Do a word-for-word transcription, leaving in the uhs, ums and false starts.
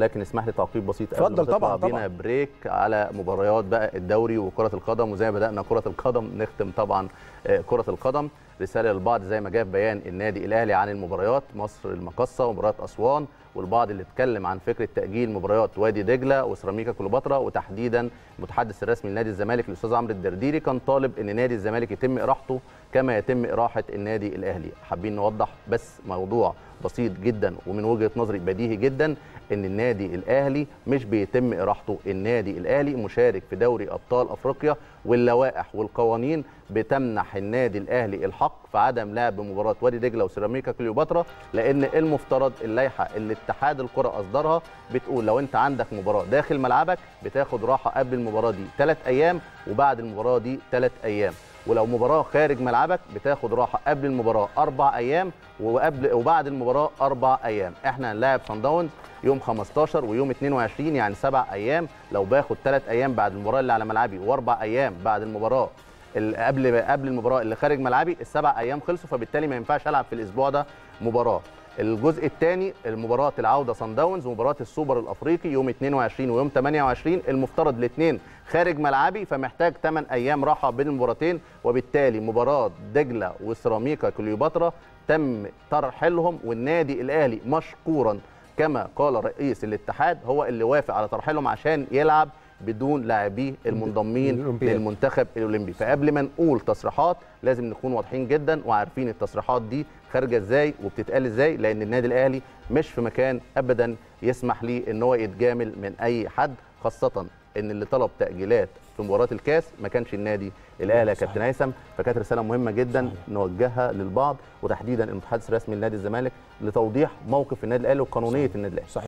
لكن اسمح لي تعقيب بسيط قبل ما تطلع بينا بريك على مباريات بقى الدوري وكرة القدم. وزي ما بدأنا كرة القدم نختم طبعا كرة القدم. رسالة للبعض زي ما جاء في بيان النادي الأهلي عن المباريات مصر المقصة ومباريات أسوان، والبعض اللي اتكلم عن فكرة تأجيل مباريات وادي دجلة وسيراميكا كليوباترا، وتحديدا المتحدث الرسمي لنادي الزمالك الأستاذ عمرو الدرديري كان طالب إن نادي الزمالك يتم إراحته كما يتم إراحة النادي الأهلي. حابين نوضح بس موضوع بسيط جدا ومن وجهة نظري بديهي جدا، إن النادي الأهلي مش بيتم إراحته. النادي الأهلي مشارك في دوري أبطال أفريقيا، واللوائح والقوانين بتمنح النادي الأهلي الحق في عدم لعب مباراة وادي دجلة وسيراميكا كليوباترا، لأن المفترض اللائحة اللي اتحاد الكرة أصدرها بتقول لو أنت عندك مباراة داخل ملعبك بتاخد راحة قبل المباراة دي ثلاث أيام وبعد المباراة دي ثلاث أيام، ولو مباراة خارج ملعبك بتاخد راحة قبل المباراة أربع أيام وقبل وبعد المباراة أربع أيام. إحنا هنلاعب صن داونز يوم خمستاشر ويوم اتنين وعشرين، يعني سبع أيام. لو باخد ثلاث أيام بعد المباراة اللي على ملعبي وأربع أيام بعد المباراة قبل قبل المباراة اللي خارج ملعبي، السبع أيام خلصوا، فبالتالي ما ينفعش ألعب في الأسبوع ده مباراة. الجزء الثاني مباراة العودة صن داونز ومباراة السوبر الأفريقي يوم اتنين وعشرين ويوم تمنية وعشرين، المفترض الاثنين خارج ملعبي، فمحتاج تمن أيام راحة بين المباراتين، وبالتالي مباراة دجلة وسيراميكا كليوباترا تم ترحيلهم، والنادي الأهلي مشكورا كما قال رئيس الاتحاد هو اللي وافق على ترحيلهم عشان يلعب بدون لاعبيه المنضمين للمنتخب الأولمبي. فقبل ما نقول تصريحات لازم نكون واضحين جدا وعارفين التصريحات دي خارجه ازاي وبتتقال ازاي، لان النادي الاهلي مش في مكان ابدا يسمح ليه ان هو يتجامل من اي حد، خاصه ان اللي طلب تاجيلات في مباراه الكاس ما كانش النادي الاهلي يا كابتن هيثم. فكانت رساله مهمه جدا صحيح. نوجهها للبعض وتحديدا المتحدث الرسمي لنادي الزمالك لتوضيح موقف النادي الاهلي وقانونيه النادي الاهلي.